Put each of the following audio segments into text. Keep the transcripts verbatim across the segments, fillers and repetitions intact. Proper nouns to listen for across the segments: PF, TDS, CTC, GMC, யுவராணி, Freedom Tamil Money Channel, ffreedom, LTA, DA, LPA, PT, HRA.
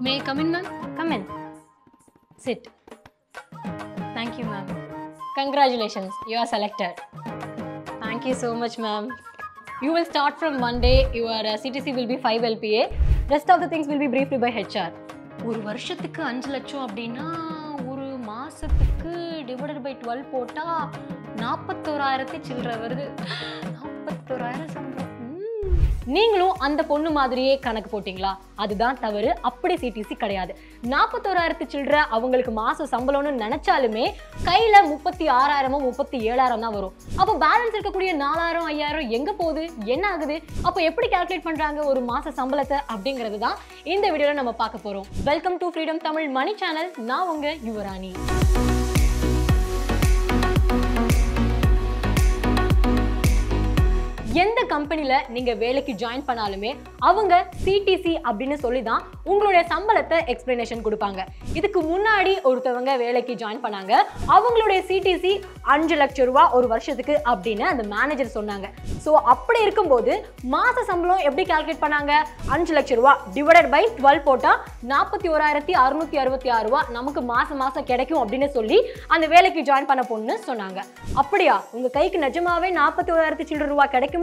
May I come in, ma'am? Come in. Sit. Thank you, ma'am. Congratulations, you are selected. Thank you so much, ma'am. You will start from Monday. Your uh, C T C will be five L P A. Rest of the things will be briefed by H R. ஒரு வருஷத்துக்கு five லட்சம் அப்படினா ஒரு மாசத்துக்கு divided by twelve போட்டா forty-one thousand சில்லற வருது. forty-one thousand சம்பளம். நீங்களும் அந்த பொண்ணு மாதிரியே கணக்கு போட்டிங்களா? அதுதான் தவறு. அப்படி C T C கிடையாது. forty-one thousand சில்லற அவங்களுக்கு மாச சம்பளம்னு நினைச்சாலுமே கையில thirty-six thousand thirty-seven thousand தான் வரும். அப்ப பேலன்ஸ் இருக்க கூடிய four thousand five thousand எங்க போகுது? என்ன ஆகுது? அப்ப எப்படி கால்குலேட் பண்றாங்க ஒரு மாச சம்பளத்தை அப்படிங்கிறது தான் இந்த வீடியோல நம்ம பார்க்க போறோம். Welcome to Freedom Tamil Money Channel. நான் உங்க யுவராணி. எந்த கம்பெனில நீங்க வேலைக்கு ஜாயின் பண்ணாலுமே அவங்க C T C அப்படினு சொல்லி தான் உங்களுடைய சம்பளத்தை எக்ஸ்பிளனேஷன் கொடுப்பாங்க. இதுக்கு முன்னாடி ஒருத்தவங்க வேலைக்கு ஜாயின் பண்ணாங்க. அவங்களுடைய C T C five லட்சம் ரூபாய் ஒரு வருஷத்துக்கு அப்படினு அந்த மேனேஜர் சொன்னாங்க. சோ அப்படி இருக்கும்போது மாச சம்பளம் எப்படி கால்குலேட் பண்ணாங்க? five லட்சம் ரூபாய் divided by twelve போட்டா forty-one thousand six hundred sixty-six ரூபாய் நமக்கு மாச மாசம் கிடைக்கும் அப்படினு சொல்லி அந்த வேலைக்கு ஜாயின் பண்ண பொண்ணு சொன்னாங்க. அப்படியா உங்க கைக்கு நிஜமாவே forty-one thousand six hundred ரூபாய் கிடைக்கும்?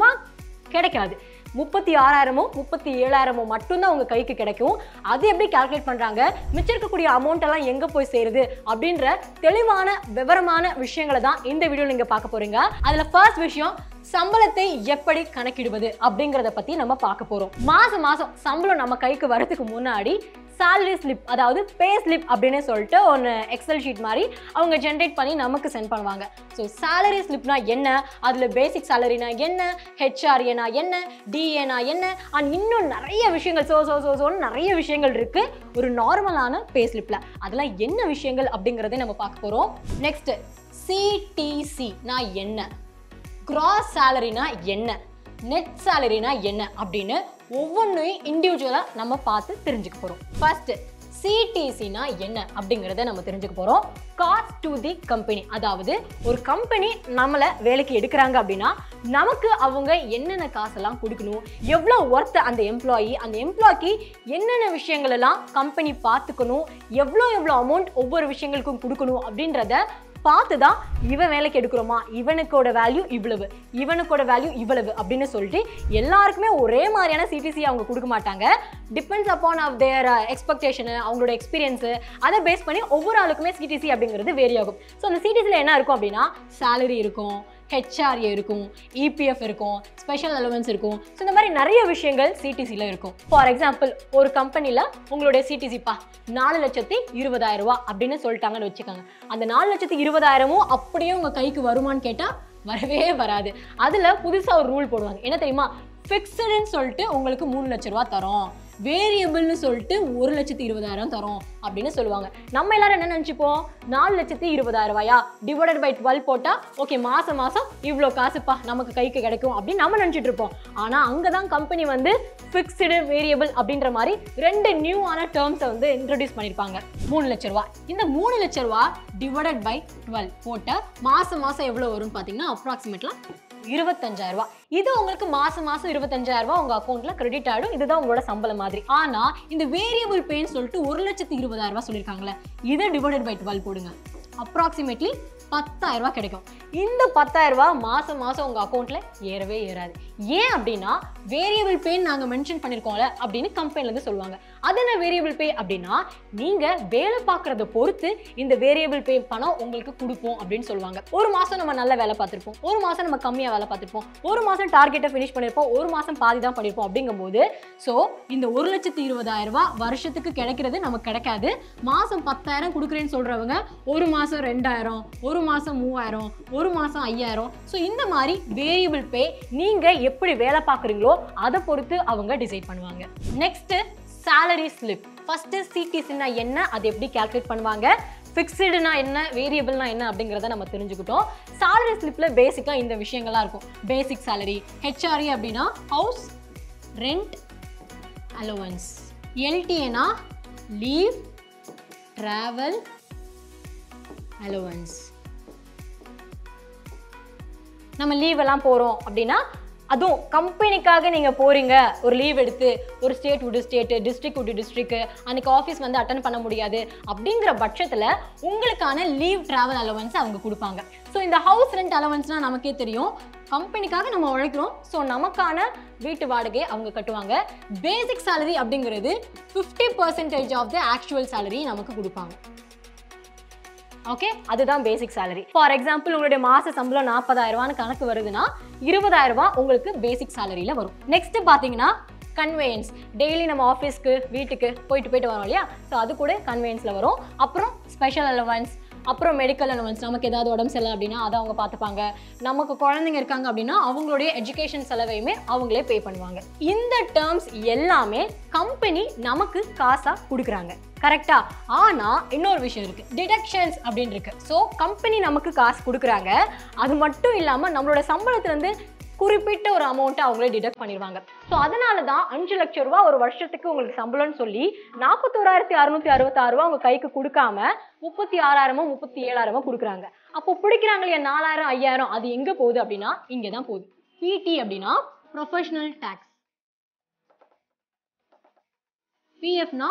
கிடைக்காது. முப்பத்தி ஆறாயிரமோ முப்பத்தி ஏழாயிரமோ மட்டும்தான் உங்க கைக்கு கிடைக்கும். அது எப்படி கால்குலேட் பண்றாங்க, மிச்சம் இருக்கக்கூடிய அமௌண்ட் எல்லாம் எங்க போய் சேருது அப்படின்ற தெளிவான விவரமான விஷயங்களை தான் இந்த வீடியோல நீங்க பார்க்க போறீங்க. அதுல ஃபர்ஸ்ட் விஷயம் சம்பளத்தை எப்படி கணக்கிடுவது அப்படிங்கறத பத்தி நம்ம பார்க்க போறோம். மாசம் மாசம் சம்பளம் நம்ம கைக்கு வரதுக்கு முன்னாடி salary slip அதாவது pay slip அப்படினே சொல்லிட்டு ஒரு எக்ஸல் ஷீட் மாதிரி அவங்க ஜெனரேட் பண்ணி நமக்கு சென்ட் பண்ணுவாங்க. சோ salary slipனா என்ன, அதுல basic salaryனா என்ன, H R A னா என்ன, D A னா என்ன, and இன்னும் நிறைய விஷயங்கள் சோ சோ சோ சோ நிறைய விஷயங்கள் இருக்கு ஒரு நார்மலான pay slipல. அதெல்லாம் என்ன விஷயங்கள் அப்படிங்கறதை நம்ம பார்க்க போறோம். நெக்ஸ்ட் C T C னா என்ன, gross salaryனா என்ன, net salaryனா என்ன அப்படினு ஒவ்வொன்றையும் இண்டிவிஜுவலா நம்ம பார்த்து தெரிஞ்சுக்க போறோம். ஃபர்ஸ்ட் C T C னா என்ன அப்படிங்கறத நம்ம தெரிஞ்சுக்க போறோம். காஸ்ட் டு தி கம்பெனி, அதாவது ஒரு கம்பெனி நம்மள வேலைக்கு எடுக்கிறாங்க அப்படின்னா நமக்கு அவங்க என்னென்ன காசெல்லாம் கொடுக்கணும், எவ்வளவு ஒர்த் அந்த எம்ப்ளாயி, அந்த எம்ப்ளாய்க்கு என்னென்ன விஷயங்கள் எல்லாம் கம்பெனி பார்த்துக்கணும், எவ்வளோ எவ்வளோ அமௌண்ட் ஒவ்வொரு விஷயங்களுக்கும் கொடுக்கணும் அப்படின்றத பார்த்து தான் இவன் வேலைக்கு எடுக்கிறோமா, இவனுக்கோட வேல்யூ இவ்வளவு, இவனுக்கோட வேல்யூ இவ்வளவு அப்படின்னு சொல்லிட்டு எல்லாருக்குமே ஒரே மாதிரியான C T C அவங்க கொடுக்க மாட்டாங்க. Depends upon of their expectation, அவங்களோட எக்ஸ்பீரியன்ஸு, அதை பேஸ் பண்ணி ஒவ்வொரு ஆளுக்குமே C T C அப்படிங்கிறது வேரி ஆகும். ஸோ அந்த C T C ல என்ன இருக்கும் அப்படின்னா சேலரி இருக்கும், H R A இருக்கும், E P F இருக்கும், ஸ்பெஷல் அலவன்ஸ் இருக்கும். ஸோ இந்த மாதிரி நிறைய விஷயங்கள் C T C ல இருக்கும். ஃபார் எக்ஸாம்பிள் ஒரு கம்பெனியில் உங்களுடைய C T C பா நாலு லட்சத்தி இருபதாயிரம் ரூபா அப்படின்னு சொல்லிட்டாங்கன்னு வச்சுக்காங்க. அந்த நாலு லட்சத்தி இருபதாயிரமும் அப்படியே உங்கள் கைக்கு வருமானு கேட்டால் வரவே வராது. அதில் புதுசாக ஒரு ரூல் போடுவாங்க, என்ன தெரியுமா, ஃபிக்ஸடுன்னு சொல்லிட்டு உங்களுக்கு மூணு லட்ச ரூபா தரோம், வேரியபிள்னு சொல்லிட்டு ஒரு லட்சத்தி இருபதாயிரம் தரோம் அப்படின்னு சொல்லுவாங்க. நம்ம எல்லாரும் என்ன நினச்சிப்போம், நாலு லட்சத்தி இருபதாயிரம் ரூபாயா டிவைடட் பை டுவெல் போட்டால் ஓகே மாதம் மாதம் இவ்வளோ காசுப்பா நமக்கு கைக்கு கிடைக்கும் அப்படின்னு நம்ம நினச்சிட்டு இருப்போம். ஆனால் அங்கே தான் கம்பெனி வந்து ஃபிக்ஸ்டு, வேரியபிள் அப்படின்ற மாதிரி ரெண்டு நியூவான டேர்ம்ஸை வந்து இன்ட்ரடியூஸ் பண்ணியிருப்பாங்க. மூணு லட்ச ரூபா, இந்த மூணு லட்ச ரூபா டிவைடட் பை டுவெல் போட்டால் மாதம் மாதம் எவ்வளோ வரும்னு பார்த்தீங்கன்னா அப்ராக்சிமேட்லாம் இருபத்தஞ்சாயிரம் ரூபா. இது உங்களுக்கு மாசம் மாசம் இருபத்தஞ்சாயிரம் ரூபா உங்க அக்கௌண்ட்ல கிரெடிட் ஆயிடும். இதுதான் உங்களோட சம்பளம் மாதிரி. ஆனா இந்த வேரியபிள் பேன்னு சொல்லிட்டு ஒரு லட்சத்தி இருபதாயிரம் ரூபா சொல்லியிருக்காங்களே, இதை டிவைடட் பை டுவெல் போடுங்க, அப்ராக்சிமேட்லி பத்தாயிரம் ரூபா கிடைக்கும். இந்த பத்தாயிரம் ரூபா மாசம் மாசம் உங்க அக்கௌண்ட்ல ஏறவே ஏறாது. ஏன் அப்படின்னா வேரியபிள் பே நாங்க மென்ஷன் பண்ணிருக்கோம்ல அப்படின்னு கம்பெனில இருந்து சொல்லுவாங்க. அது என்ன வேரியபிள் பே அப்படின்னா நீங்க வேலை பார்க்கறத பொறுத்து இந்த வேரியபிள் பே பணம் உங்களுக்கு கொடுப்போம் அப்படின்னு சொல்லுவாங்க. ஒரு மாசம் நம்ம நல்ல வேலை பார்த்திருப்போம், ஒரு மாசம் நம்ம கம்மியா வேலை பார்த்திருப்போம், ஒரு மாசம் டார்கெட்டை ஃபினிஷ் பண்ணிருப்போம், ஒரு மாசம் பாதி தான் பண்ணிருப்போம். அப்படிங்கும்போது சோ இந்த ஒரு லட்சத்தி இருபதாயிரம் ரூபா வருஷத்துக்கு கிடைக்கிறது நமக்கு கிடைக்காது. மாசம் பத்தாயிரம் கொடுக்குறேன்னு சொல்றவங்க ஒரு மாசம் ரெண்டாயிரம், ஒரு ஒரு மாசம் மூவாயிரம், ஒரு மாசம் ஐயாயிரம். ஸோ இந்த மாதிரி வேரியபிள் பே நீங்க எப்படி வேலை பார்க்குறீங்களோ அதை பொறுத்து அவங்க டிசைட் பண்ணுவாங்க. Next salary slip. First C T C னா என்ன, அதை எப்படி கால்குலேட் பண்ணுவாங்க, ஃபிக்ஸ்டுனா என்ன, வேரியபிள்னா என்ன அப்படிங்கிறத நம்ம தெரிஞ்சுக்கிட்டோம். சேலரி ஸ்லிப்ல பேசிக்கா இந்த விஷயங்கள்லாம் இருக்கும். Basic salary, H R A அப்படின்னா house rent allowance, L T A னா லீவ் டிராவல் அலோவன்ஸ். நம்ம லீவெல்லாம் போகிறோம் அப்படின்னா அதுவும் கம்பெனிக்காக நீங்க போறீங்க ஒரு லீவ் எடுத்து ஒரு state to state district to district அன்னைக்கு ஆபீஸ் வந்து அட்டெண்ட் பண்ண முடியாது அப்படிங்கற பட்சத்துல உங்களுக்கான லீவ் டிராவல் அலவன்ஸ் அவங்க கொடுப்பாங்க. சோ இந்த ஹவுஸ் ரெண்ட் அலவன்ஸ்னா நமக்கே தெரியும் கம்பெனிக்காக நம்ம உழைக்கிறோம் சோ நமக்கான வீட்டு வாடகை அவங்க கட்டுவாங்க. பேசிக் salary அப்படிங்கிறது fifty percent of the actual salary நமக்கு கொடுப்பாங்க. Okay, that's basic salary. For example, if you have forty thousand rupees, you basic salary. Next, conveyance. Daily in office, வீட்டுக்கு போயிட்டு போயிட்டு வரோம் இல்லையா சோ அது கூட கன்வெயன்ஸ்ல வரும். அப்புறம் ஸ்பெஷல் அலவன்ஸ், அப்புறம் medical allowance. நமக்கு ஏதாவது உடம்பு செலவு அப்படினா அத அவங்க பார்த்துப்பாங்க. நமக்கு குழந்தைங்க இருக்காங்க அப்படினா அவங்களுடைய எஜுகேஷன் செலவையுமே அவங்களே பே பண்ணுவாங்க. இந்த terms எல்லாமே கம்பெனி நமக்கு காசா கொடுக்கறாங்க. கரெக்ட்டா? ஆனா இன்னொரு விஷயம் இருக்கு. Deductions அப்படினு இருக்கு. சோ கம்பெனி நமக்கு காசு கொடுக்கறாங்க. அது மட்டும் இல்லாம நம்மளோட சம்பளத்துல இருந்து குறிப்பிட்ட ஒரு அமௌண்ட் அவங்களே டிடக்ட் பண்ணிடுவாங்க. சோ அதனால தான் five லட்சம் ரூபாய் ஒரு வருஷத்துக்கு உங்களுக்கு சம்பளம்னு சொல்லி forty-one thousand six hundred sixty-six ரூபாய் அவங்க கைக்கு கொடுக்காம thirty-six thousand thirty-seven thousand கொடுக்கறாங்க. அப்போ பிடிக்கறாங்களே four thousand five thousand அது எங்க போகுது அப்படினா இங்க தான் போகுது. P T அப்படினா professional tax. P F னா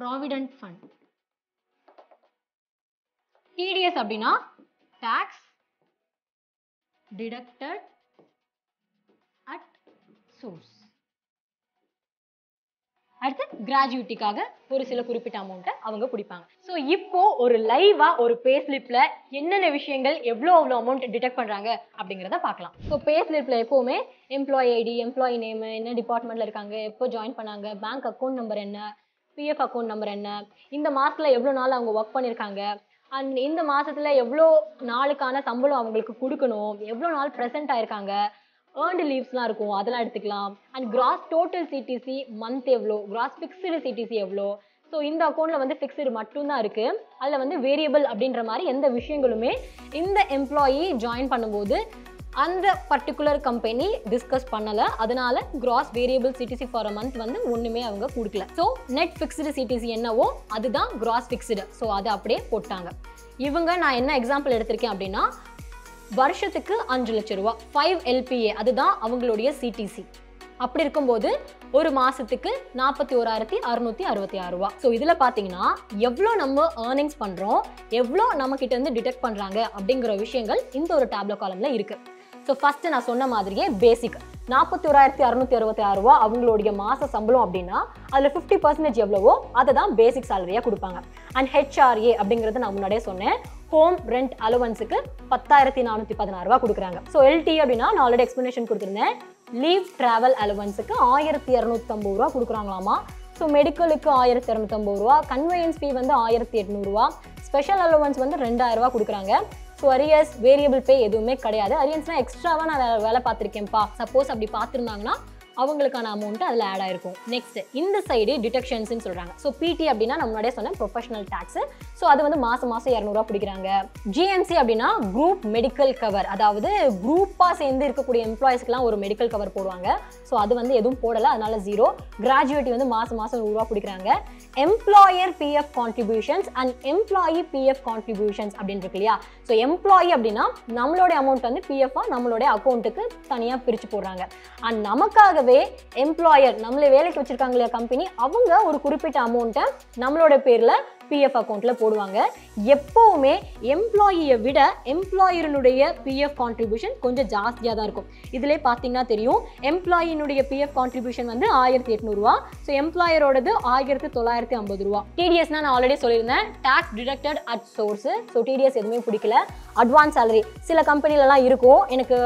provident fund. T D S அப்படினா tax deducted at source. அடுத்து கிராஜுவிட்டிக்காக ஒரு சில குறிப்பிட்ட அமௌண்ட்டை அவங்க பிடிப்பாங்க. ஸோ இப்போ ஒரு லைவா ஒரு பே ஸ்லிப்ல என்னென்ன விஷயங்கள் எவ்வளோ எவ்வளோ அமௌண்ட் டிடெக்ட் பண்றாங்க அப்படிங்கிறத பார்க்கலாம். ஸோ பே ஸ்லிப்ல எப்பவுமே எம்ப்ளாயி ஐடி, எம்ப்ளாயி நேம், என்ன டிபார்ட்மெண்ட்ல இருக்காங்க, எப்போ ஜாயின் பண்ணாங்க, பேங்க் அக்கௌண்ட் நம்பர் என்ன, P F அக்கௌண்ட் நம்பர் என்ன, இந்த மாசத்துல எவ்வளோ நாள் அவங்க ஒர்க் பண்ணியிருக்காங்க, அண்ட் இந்த மாசத்துல எவ்வளோ நாளுக்கான சம்பளம் அவங்களுக்கு கொடுக்கணும், எவ்வளோ நாள் ப்ரெசென்ட் ஆயிருக்காங்க, ஏர்ன்டு லீவ்ஸ்லாம் இருக்கும் அதெல்லாம் எடுத்துக்கலாம். And gross total C T C month எவ்வளோ, gross fixed C T C எவ்வளோ. ஸோ இந்த அக்கௌண்ட்ல வந்து ஃபிக்ஸ்டு மட்டும்தான் இருக்கு. அதில் வந்து வேரியபிள் அப்படின்ற மாதிரி எந்த விஷயங்களுமே இந்த எம்ப்ளாயி ஜாயின் பண்ணும்போது அந்த பர்டிகுலர் கம்பெனி டிஸ்கஸ் பண்ணலை. அதனால gross variable C T C for a month வந்து ஒன்றுமே அவங்க கொடுக்கல. So net fixed C T C என்னவோ அதுதான் கிராஸ் ஃபிக்ஸ்டு. ஸோ அதை அப்படியே போட்டாங்க. இவங்க நான் என்ன எக்ஸாம்பிள் எடுத்திருக்கேன் அப்படின்னா வருஷத்துக்கு அஞ்சு லட்சம் ரூபா five L P A அதுதான் அவங்களுடைய C T C. அப்படி இருக்கும்போது ஒரு மாசத்துக்கு நாற்பத்தி ஓராயிரத்தி அறுநூத்தி அறுபத்தி ஆறு ரூபா. ஸோ இதுல பாத்தீங்கன்னா எவ்வளோ நம்ம ஏர்னிங்ஸ் பண்றோம், எவ்வளோ நம்ம கிட்ட இருந்து டிடெக்ட் பண்றாங்க அப்படிங்கிற விஷயங்கள் இந்த ஒரு டேப்லோ காலம்ல இருக்கு. ஸோ ஃபர்ஸ்ட் நான் சொன்ன மாதிரியே பேசிக் நாற்பத்தி ஓராயிரத்தி அறுநூத்தி அறுபத்தி ஆறு ரூபா அவங்களுடைய மாச சம்பளம் அப்படின்னா அதுல ஃபிஃப்டி பர்சன்டேஜ் எவ்வளவோ அதை தான் பேசிக் சேலரியா கொடுப்பாங்க. அண்ட் H R A அப்படிங்கறத நான் முன்னாடியே சொன்னேன். ஹோம் ரெண்ட் அலவன்ஸுக்கு பத்தாயிரத்தி நானூத்தி பதினாறு ரூபா கொடுக்குறாங்க. ஸோ L T அப்படின்னா நான் ஆல்ரெடி எக்ஸ்பிளனேஷன் கொடுத்துருந்தேன். லீவ் டிராவல் அலவன்ஸுக்கு ஆயிரத்தி இரநூத்தி ஐம்பது ரூபா கொடுக்குறாங்களாமா. ஸோ மெடிக்கலுக்கு ஆயிரத்தி இரநூத்தி ஐம்பது ரூபா, கன்வெயன்ஸ் ஃபீ வந்து ஆயிரத்தி எட்நூறு ரூபா, ஸ்பெஷல் அலவன்ஸ் வந்து ரெண்டாயிரம் ரூபா கொடுக்குறாங்க. ஸோ அரியர்ஸ் வேரியபிள் பே எதுவுமே கிடையாது. அரியர்ஸ்னா எக்ஸ்ட்ராவா நான் வேலை வேலை பார்த்துருக்கேன்ப்பா சப்போஸ் அப்படி பார்த்துருந்தாங்கன்னா அவங்களுக்கான அமௌண்ட் அதில் ஆட் ஆயிருக்கும். நெக்ஸ்ட் இந்த சைடு டிடக்ஷன்ஸ்ன்னு சொல்றாங்க. ஸோ P T அப்படின்னா நம்ம முன்னாடியே சொன்ன ப்ரொஃபஷனல் டாக்ஸ். ஸோ அது வந்து மாசம் மாசம் இரநூறுவா பிடிக்கிறாங்க. G M C அப்படின்னா குரூப் மெடிக்கல் கவர், அதாவது குரூப்பா சேர்ந்து இருக்கக்கூடிய எம்ப்ளாயிஸ்க்குலாம் ஒரு மெடிக்கல் கவர் போடுவாங்க. ஸோ அது வந்து எதுவும் போடலை, அதனால ஜீரோ. கிராஜுவேட்டி வந்து மாசம் மாசம் நூறுவா பிடிக்கிறாங்க. Employer P F contributions and employee P F contributions அப்படின்னு இருக்கு இல்லையா. ஸோ எம்ப்ளாயி அப்படின்னா நம்மளோட அமௌண்ட் வந்து P F-ஆ நம்மளோட அக்கௌண்ட்டுக்கு தனியாக பிரிச்சு போடுறாங்க. அண்ட் நமக்காக எம்ப்ளாயர் நம்மளே வேலைக்கு வச்சிருக்காங்களே கம்பெனி அவங்க ஒரு குறிப்பிட்ட அமௌண்ட்டை நம்மளோட பேர்ல P F அக்கௌண்ட்ல போடுவாங்க. எப்பவுமே எம்ப்ளாயியை விட எம்ப்ளாயருடைய P F கான்ட்ரிபியூஷன் கொஞ்சம் ஜாஸ்தியாக தான் இருக்கும். இதுல பார்த்தீங்கன்னா தெரியும் எம்ப்ளாயினுடைய P F கான்ட்ரிபியூஷன் வந்து ஆயிரத்தி எட்நூறு ரூபா. ஸோ எம்ப்ளாயரோடது ஆயிரத்தி தொள்ளாயிரத்தி ஐம்பது ரூபா. T D S நான் ஆல்ரெடி சொல்லியிருந்தேன் tax deducted at source. So T D S எதுவுமே பிடிக்கல. அட்வான்ஸ் சேலரி சில கம்பெனிலலாம் இருக்கும் எனக்கு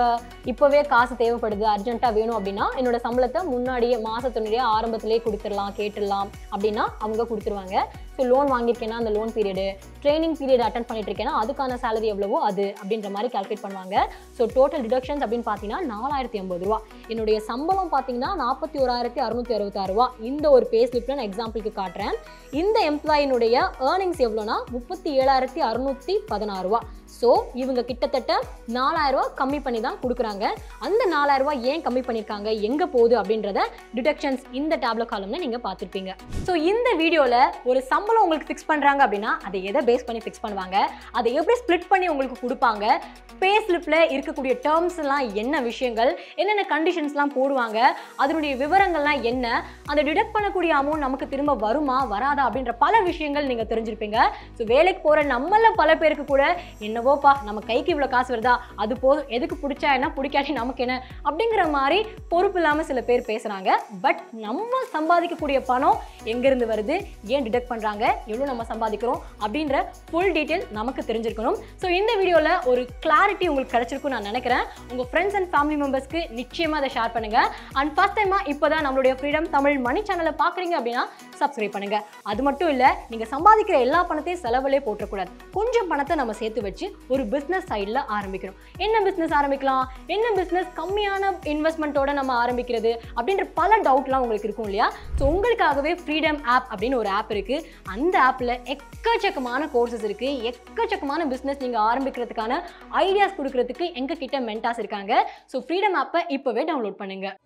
இப்போவே காசு தேவைப்படுது அர்ஜென்ட்டாக வேணும் அப்படின்னா என்னோட சம்பளத்தை முன்னாடியே மாசத்தினுடைய ஆரம்பத்திலேயே கொடுத்துடலாம் கேட்டுடலாம் அப்படின்னா அவங்க கொடுத்துருவாங்க. ஸோ லோன் வாங்கியிருக்கேன்னா அந்த loan period, training period attend பண்ணிட்டு இருக்கேன்னா அதுக்கான சேலரி எவ்வளவோ அது அப்படின்ற மாதிரி கால்குலேட் பண்ணுவாங்க. ஸோ டோட்டல் டிடக்ஷன்ஸ் அப்படின்னு பார்த்தீங்கன்னா நாலாயிரத்தி ஐம்பது ரூபா. என்னுடைய சம்பளம் பார்த்தீங்கன்னா நாற்பத்தி ஓராயிரத்தி அறுநூத்தி அறுபத்தாறு ரூபா. இந்த ஒரு பே ஸ்லிப்ல நான் எக்ஸாம்பிளுக்கு காட்டுறேன். இந்த எம்ப்ளாயினுடைய ஏர்னிங்ஸ் எவ்வளோனா முப்பத்தி ஏழாயிரத்தி அறுநூத்தி பதினாறு ரூபா. So இவங்க கிட்டத்தட்ட நாலாயிரம் ரூபாய் கம்மி பண்ணி தான் கொடுக்குறாங்க. அந்த நாலாயிரம் ரூபாய் ஏன் கம்மி பண்ணிருக்காங்க, எங்க போகுது அப்படின்றத டிடக்ஷன்ஸ் இந்த டேப்ல காலம்ல நீங்க பார்த்திருப்பீங்க. சோ இந்த வீடியோல ஒரு சம்பளம் உங்களுக்கு ஃபிக்ஸ் பண்றாங்க அப்படினா அதை எதை பேஸ் பண்ணி ஃபிக்ஸ் பண்ணுவாங்க, அதை எப்படி ஸ்ப்ளிட் பண்ணி உங்களுக்கு கொடுப்பாங்க, பே ஸ்லிப்ல இருக்கக்கூடிய டேர்ம்ஸ் எல்லாம் என்ன விஷயங்கள், என்னென்ன கண்டிஷன்ஸ்லாம் போடுவாங்க, அதனுடைய விவரங்கள்லாம் என்ன, அந்த டிடக்ட் பண்ணக்கூடிய அமௌண்ட் நமக்கு திரும்ப வருமா வராதா அப்படின்ற பல விஷயங்கள் நீங்க தெரிஞ்சிருப்பீங்க. ஸோ வேலைக்கு போற நம்மள பல பேருக்கு கூட என்னவோப்பா நம்ம கைக்கு இவ்வளோ காசு வருதா அது போதும், எதுக்கு பிடிச்சா என்ன பிடிக்காட்டி நமக்கு என்ன அப்படிங்கிற மாதிரி பொறுப்பு இல்லாமல் சில பேர் பேசுறாங்க. பட் நம்ம சம்பாதிக்கக்கூடிய பணம் எங்கிருந்து வருது, ஏன் டிடக்ட் பண்றாங்க, எவ்வளோ நம்ம சம்பாதிக்கிறோம் அப்படின்ற ஃபுல் டீட்டெயில் நமக்கு தெரிஞ்சிருக்கணும். ஸோ இந்த வீடியோவில் ஒரு கிளாரிட்டி உங்களுக்கு கிடைச்சிருக்கும் நான் நினைக்கிறேன். உங்க ஃப்ரெண்ட்ஸ் அண்ட் ஃபேமிலி மெம்பர்ஸ்க்கு நிச்சயமா அதை ஷேர் பண்ணுங்க. அண்ட் ஃபர்ஸ்ட் டைமா இப்போதான் நம்மளுடைய ஃப்ரீடம் தமிழ் மணி சேனலை பார்க்குறீங்க அப்படின்னா சப்ஸ்கிரைப் பண்ணுங்க. அது மட்டும் இல்லை, நீங்கள் சம்பாதிக்கிற எல்லா பணத்தையும் செலவுலே போட்டக்கூடாது. கொஞ்சம் பணத்தை நம்ம சேர்த்து வச்சு ஒரு பிஸ்னஸ் சைடில் ஆரம்பிக்கணும். என்ன பிஸ்னஸ் ஆரம்பிக்கலாம், என்ன பிஸ்னஸ் கம்மியான இன்வெஸ்ட்மெண்ட்டோட நம்ம ஆரம்பிக்கிறது அப்படின்ற பல டவுட்லாம் உங்களுக்கு இருக்கும் இல்லையா? ஸோ உங்களுக்காகவே ஃப்ரீடம் ஆப் அப்படின்னு ஒரு ஆப் இருக்குது. அந்த ஆப்பில் எக்கச்சக்கமான கோர்சஸ் இருக்குது, எக்கச்சக்கமான பிஸ்னஸ் நீங்கள் ஆரம்பிக்கிறதுக்கான ஐடியாஸ் கொடுக்கறதுக்கு எங்க கிட்ட மென்டாஸ் இருக்காங்க. ஸோ ஃப்ரீடம் ஆப்பை இப்போவே டவுன்லோட் பண்ணுங்க.